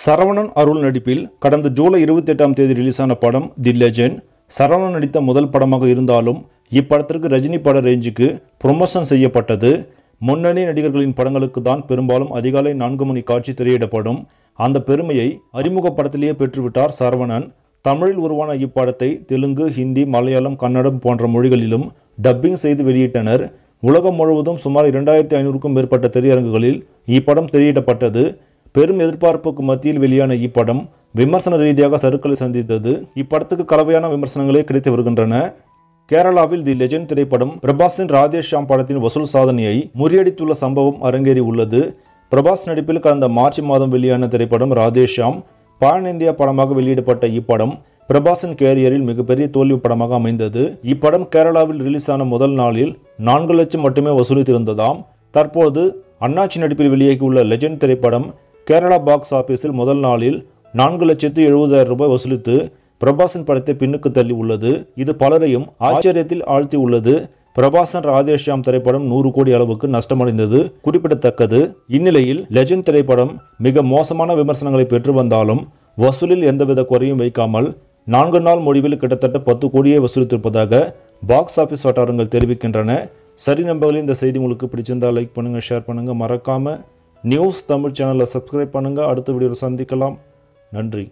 சரவணன் அருள் நடிப்பில் கடந்த ஜூலை 28ஆம் தேதி ரிலீஸான படம் தி லெஜெண்ட் சரவணன் நடித்த முதல் படமாக இருந்தாலும் இப்படத்திற்கு ரஜினி பட ரேஞ்சுக்கு ப்ரொமோஷன் செய்யப்பட்டது. முன்னணி நடிகர்களின் படங்களுக்கு தான் பெரும்பாலும் அதிகாலை 4 மணி காட்சி திரையிடப்படும். அந்த பெருமையை அறிமுக படத்திலேயே பெற்றுவிட்டார் சரவணன். தமிழில் உருவான இப்படத்தை தெலுங்கு, ஹிந்தி, மலையாளம், கன்னடம் போன்ற மொழிகளிலும் டப்பிங் செய்து வெளியிட்டனர். உலகம் முழுவதும் சுமார் 2500க்கும் மேற்பட்ட திரையரங்குகளில் இப்படம் திரையிடப்பட்டது. பெரும் எதிர்பார்ப்புக்கு மத்தியில் வெளியான இப்படம் விமர்சன ரீதியாக சறுக்கலை சந்தித்தது. இப்படத்துக்கு கலவையான விமர்சனங்களே கிடைத்து வருகின்றன. கேரளாவில் தி லெஜெண்ட் திரைப்படம் பிரபாஸின் ராதேஷாம் படத்தின் வசூல் சாதனையை முறியடித்துள்ள சம்பவம் அரங்கேறி உள்ளது. பிரபாஸ் நடிப்பில் கடந்த மார்ச் மாதம் வெளியான திரைப்படம் ராதேஷாம் பான் இந்தியா படமாக வெளியிடப்பட்ட இப்படம் பிரபாஸின் கேரியரில் மிகப்பெரிய தோல்வி படமாக அமைந்தது. இப்படம் கேரளாவில் ரிலீஸ் ஆன முதல் நாளில் 4 லட்சம் மட்டுமே வசூலித்திருந்ததாம். தற்போது அண்ணாச்சி நடிப்பில் வெளியாகியுள்ள லெஜெண்ட் திரைப்படம் கேரளா பாக்ஸ் ஆஃபீஸில் முதல் நாளில் 4,70,000 ரூபாய் வசூலித்து பிரபாஸின் படத்தை பின்னுக்கு தள்ளி உள்ளது. இது பலரையும் ஆச்சரியத்தில் ஆழ்த்தி உள்ளது. பிரபாஸன் ராதேஷ்யாம் திரைப்படம் 100 கோடி அளவுக்கு நஷ்டமடைந்தது குறிப்பிடத்தக்கது. இந்நிலையில் லெஜெண்ட் திரைப்படம் மிக மோசமான விமர்சனங்களை பெற்று வந்தாலும் வசூலில் எந்தவித குறையும் வைக்காமல் 4 நாள் முடிவில் கிட்டத்தட்ட 10 கோடியே வசூலித்திருப்பதாக பாக்ஸ் ஆஃபீஸ் வட்டாரங்கள் தெரிவிக்கின்றன. சரி நம்பர்களே, இந்த செய்தி உங்களுக்கு பிடிச்சிருந்தால் லைக் பண்ணுங்கள், ஷேர் பண்ணுங்கள், மறக்காமல் நியூஸ் தமிழ் சேனலை சப்ஸ்கிரைப் பண்ணுங்கள். அடுத்த வீடியோவில் சந்திக்கலாம். நன்றி.